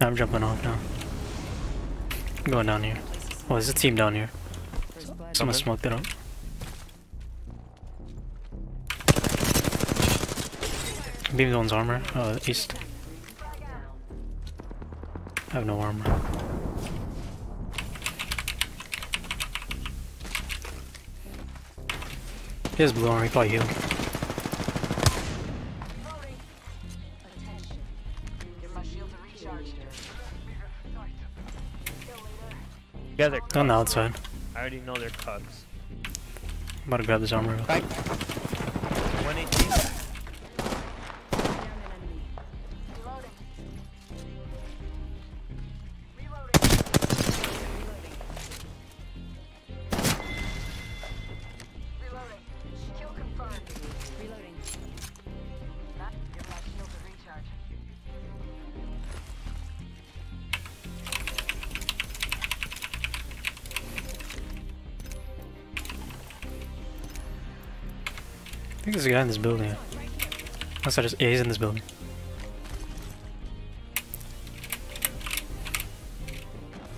I'm jumping off now. I'm going down here. Oh, there's a team down here. Someone smoked it up. Beam one's armor. East. I have no armor. He has blue armor, he probably healed. Yeah, they're cucks. On the outside. I already know they're cucks. I'm about to grab this armor real quick. 118. I think there's a guy in this building. Unless I just, yeah, he's in this building.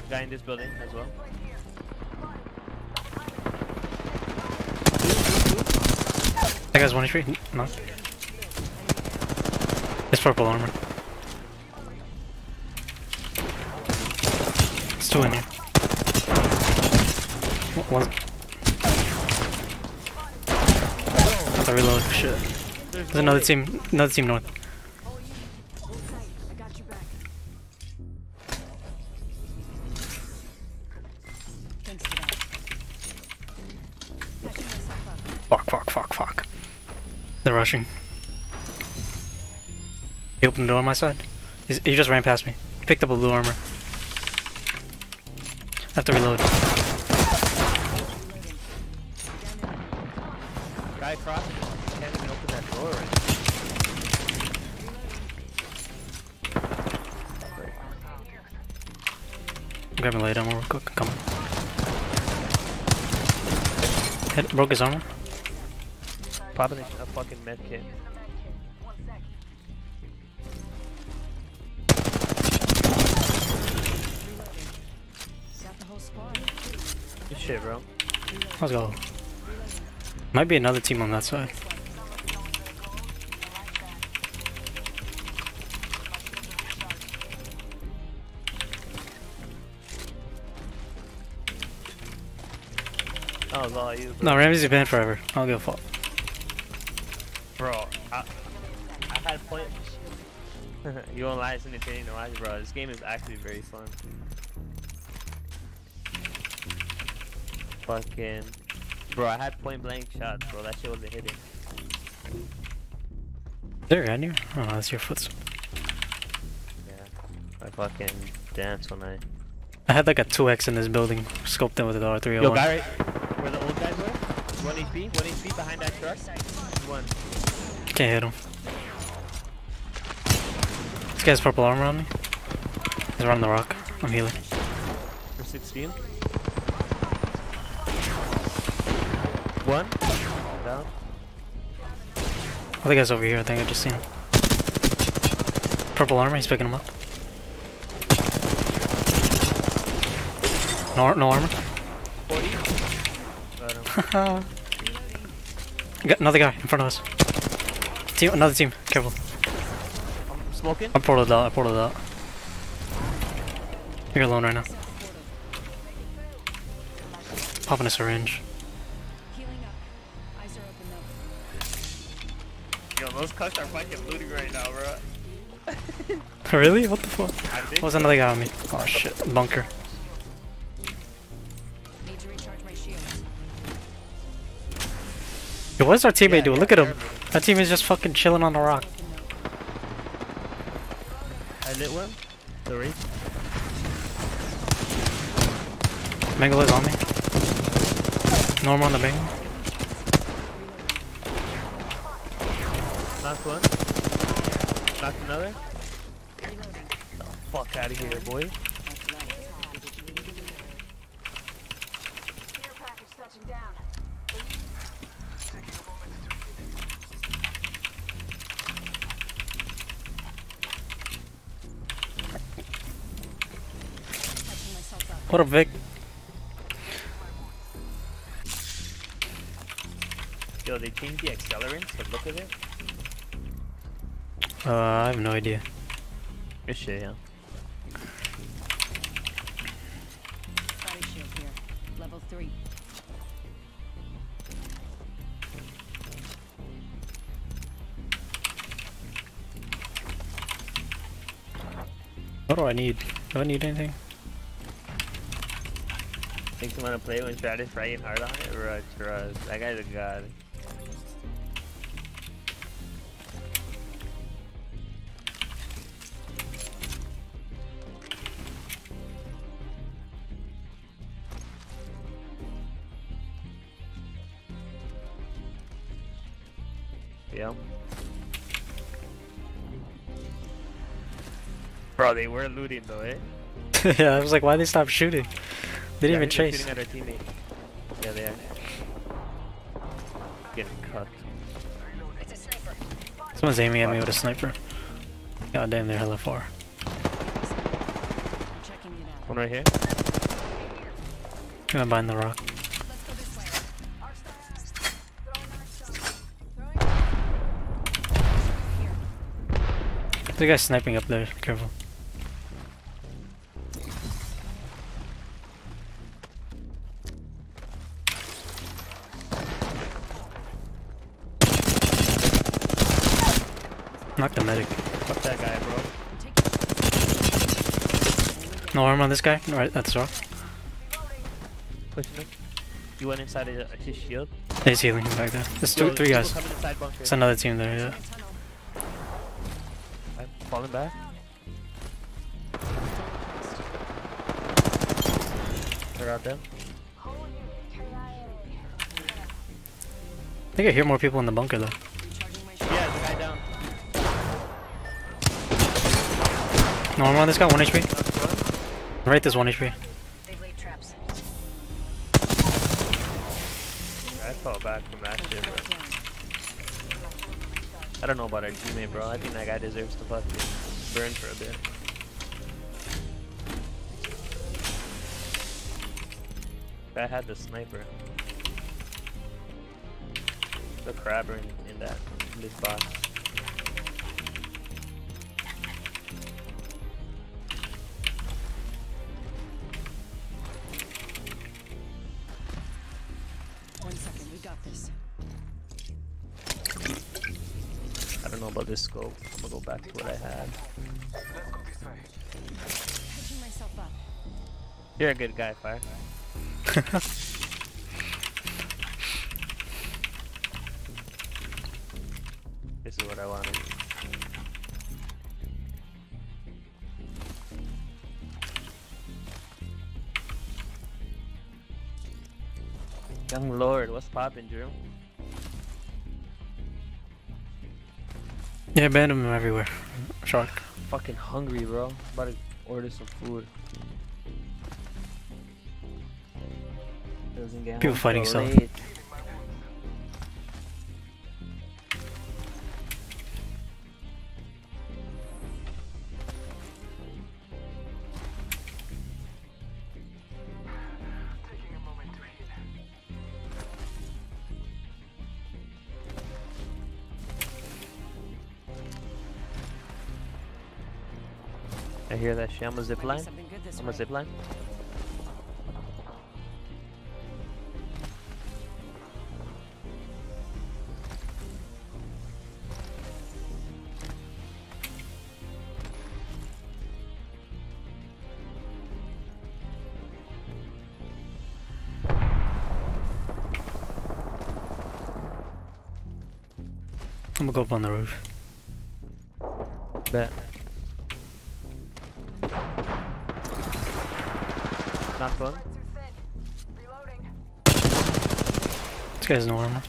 Guy in this building as well. That guy's 1 HP? No. It's purple armor. It's 2 in here. One's I reload. Shit. There's another team north. I got you back. Thanks for that. Fuck. They're rushing. He opened the door on my side. He just ran past me. He picked up a blue armor. I have to reload. Guy crossed. I can't even open that door right now. I'm grabbing light armor real quick. Come on. Head broke his armor. Popping a fucking medkit. Good shit, bro. Let's go. Might be another team on that side. Oh, lol, you. Bro. No, Ramsey's banned forever. I don't give a fuck. Bro, I had point. You won't lie, it's entertaining to watch, bro. This game is actually very fun. Fucking. Bro, I had point blank shots, bro. That shit wasn't hitting. Is there a guy in here? Oh, that's your footstep. Yeah. I fucking dance when I had like a 2x in this building, scoped in with an R301. Yo, guy right where the old guys were? 1 HP, 1 HP behind that truck. 1. Can't hit him. This guy has purple armor on me. He's around the rock. I'm healing. For 16? One down. I think that's over here. I think I just seen him. Purple armor. He's picking him up. No armor. 40. Got another guy in front of us. Team, another team. Careful. I'm smoking. I portaled out. You're alone right now. Popping a syringe. Yo, those cucks are fucking looting right now, bro. Really? What the fuck? What was another guy on me? Oh shit, bunker. Need to recharge my shield. Yo, what is our teammate doing? Look at him. That team is just fucking chilling on the rock. I lit one. Sorry. Mangala's on me. Normal on the Mangala. Knocked one. Knocked another. Get the fuck out of here, boy. What a Vic. Yo, they changed the accelerants, but look at it. I have no idea. Good shit, yeah. Body shield here. Level 3. What do I need? Do I need anything? Think you want to play when Stratus riding hard on it? Rush, rush. That guy's a god. Yeah. Bro, they were looting though, eh? Yeah, I was like, why they stopped shooting? They didn't even chase. At our teammate. Yeah, they are. Getting cucked. Someone's aiming at me with a sniper. God damn, they're hella far. One right here. I'm behind the rock. There's a guy sniping up there, careful. Knock the medic. Fuck that guy, bro. No arm on this guy? Alright, that's wrong. You went inside his shield? He's healing him back there. There's three guys. There's another team there, yeah. Falling back. They're out there. I think I hear more people in the bunker though. Yeah, there's a guy down. No armor on this guy, 1 HP. Right, there's 1 HP. They've laid traps. I fell back from that shit, bro. I don't know about our teammate, bro. I think that guy deserves to fucking burn for a bit. I had the sniper. The crabber in this box. One second, we got this. I don't know about this scope. I'm gonna go back to what I had. Let's go this way. Catching myself up. You're a good guy, Fire. This is what I wanted. Young Lord, what's poppin', Drew? Yeah, abandon them everywhere. Shark. Fucking hungry, bro. I'm about to order some food. Doesn't get people fighting so. I hear that shit. I'm a zipline. I'm a zipline. I'm gonna go up on the roof. Bet. Not fun. This guy's no armor.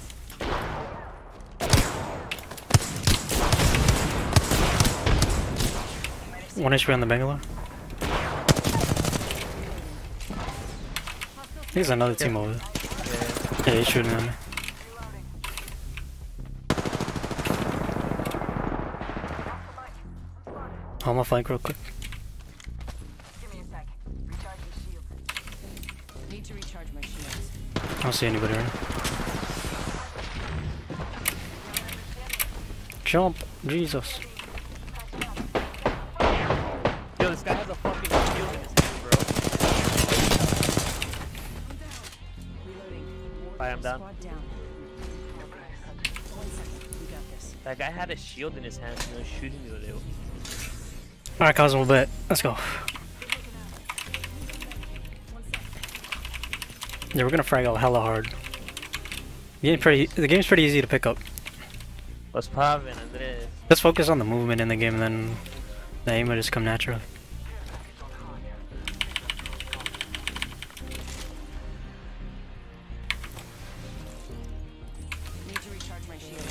One HP on the Bangalore. There's another team over there. Yeah, he's shooting at me. I'm gonna flank real quick. need to recharge my shields. I don't see anybody here. Jump, Jesus. Yo, this guy has a fucking shield in his hand, bro. Alright, I'm down. That guy had a shield in his hand and he was shooting me with it. Alright, Cosmo, bet. Let's go. Yeah, we're gonna frag out hella hard. The game's pretty easy to pick up. What's poppin', Andres? Let's focus on the movement in the game, and then the aim will just come natural. Need to recharge my shield.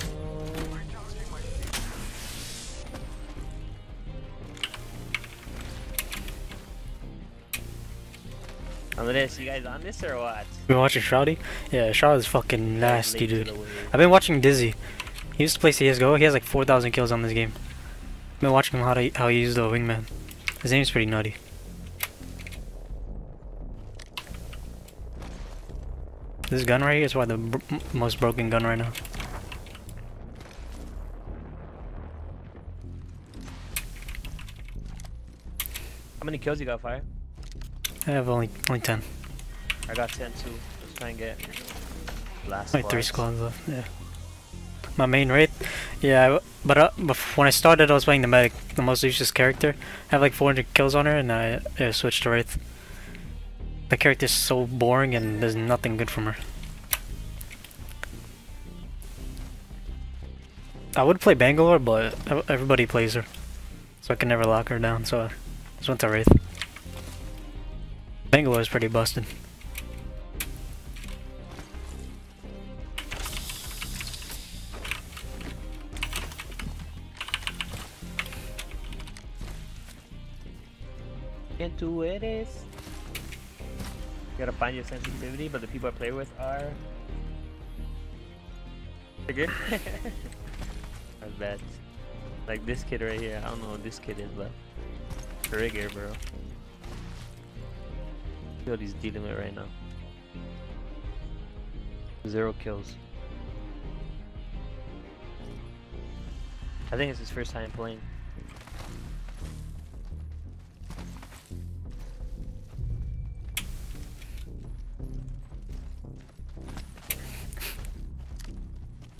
Andres, you guys on this or what? Been watching Shroudy? Yeah, Shroud is fucking nasty, dude. I've been watching Dizzy. He used to play CSGO, he has like 4,000 kills on this game. I've been watching him how he used the wingman. His name's pretty nutty. This gun right here is probably the most broken gun right now. How many kills you got, Fire? I have only 10. I got 10 too. Let's try and get last only 3 squads left, yeah. My main Wraith, yeah, but when I started I was playing the medic, the most useless character. I have like 400 kills on her and I switched to Wraith. The character's so boring and there's nothing good from her. I would play Bangalore, but everybody plays her, so I can never lock her down, so I just went to Wraith. Bangalore is pretty busted. Can't do it is. You gotta find your sensitivity, but the people I play with are good. I bet. Like this kid right here. I don't know what this kid is, but trigger, bro. See what he's dealing with right now. 0 kills. I think it's his first time playing.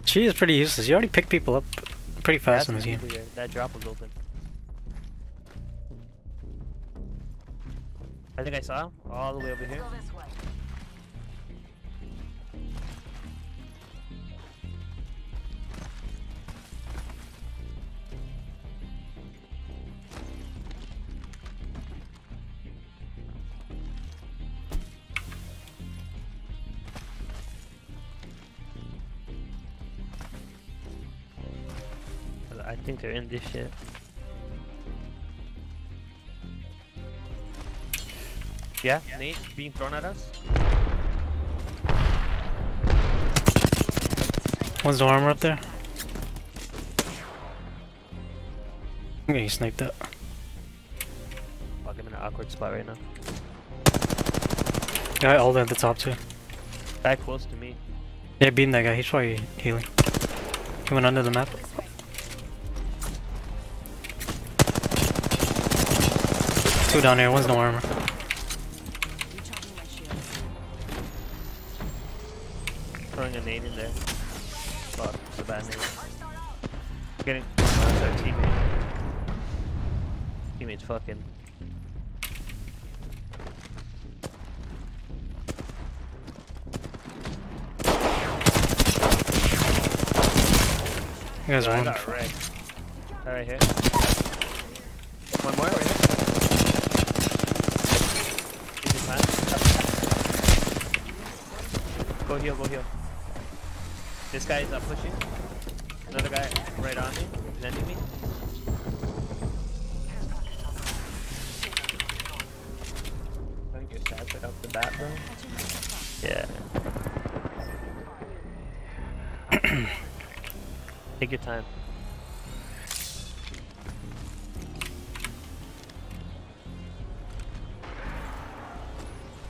She is pretty useless. You already pick people up pretty fast in this game. That drop was open. I think I saw him all the way over here. I think they're in this shit. Yeah, nade being thrown at us. One's the armor up there. I'm getting sniped up. Fuck, I'm in an awkward spot right now. Guy all at the top too. Guy close to me. Yeah, beam that guy. He's probably healing. He went under the map. Two down here, one's no armor. Throwing a nade in there. Fuck, it's a bad nade. Getting. That's our teammate. Teammate's fucking. You guys are on. Alright, here. One more right here. Go heal, go heal. This guy is up pushing. Another guy right on me, landing me. Don't get stabbed right off the bat, bro. Yeah. Take your time.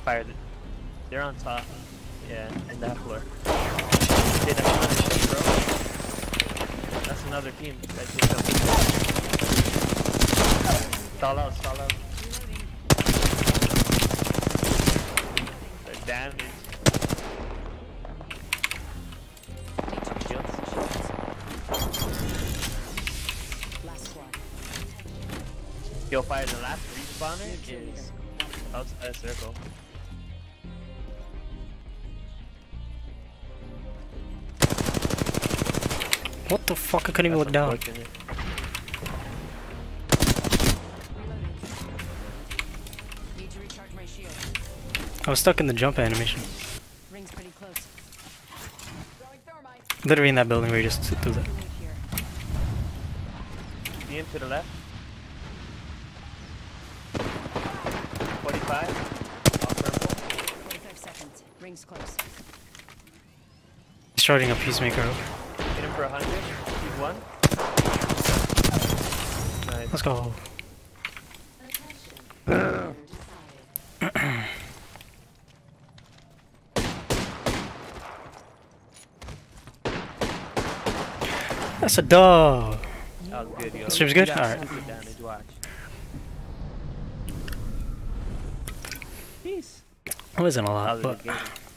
Fired it. They're on top. Yeah, in that floor. They don't want to shoot, bro. That's another team that just helped me. Stall out, stall out. They're damaged. Yo, fire the last respawner is outside circle. What the fuck? I couldn't even look down. Need to recharge my shield. I was stuck in the jump animation. Rings pretty close. Literally in that building where you just threw that. Beam to the left. 45. Off purple. 45 seconds. Rings close. He's starting a peacemaker over. Hit him for 100. He's one. Nice. Let's go. That's a dog. That was good, yo. This was good? Alright. It wasn't a lot, but...